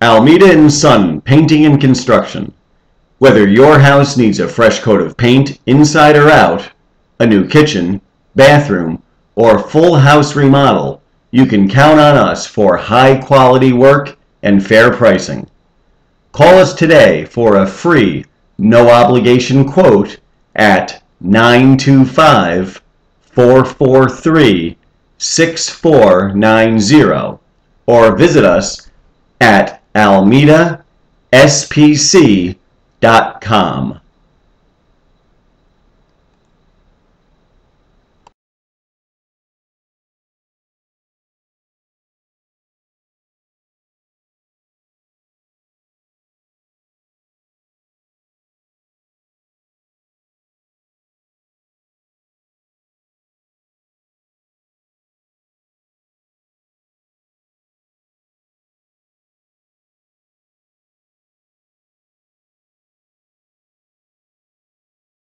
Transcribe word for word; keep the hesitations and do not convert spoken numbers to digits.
Almeida and Son Painting and Construction. Whether your house needs a fresh coat of paint, inside or out, a new kitchen, bathroom, or full house remodel, you can count on us for high-quality work and fair pricing. Call us today for a free, no-obligation quote at nine two five, four four three, six four nine zero or visit us at Almeida S P C dot com.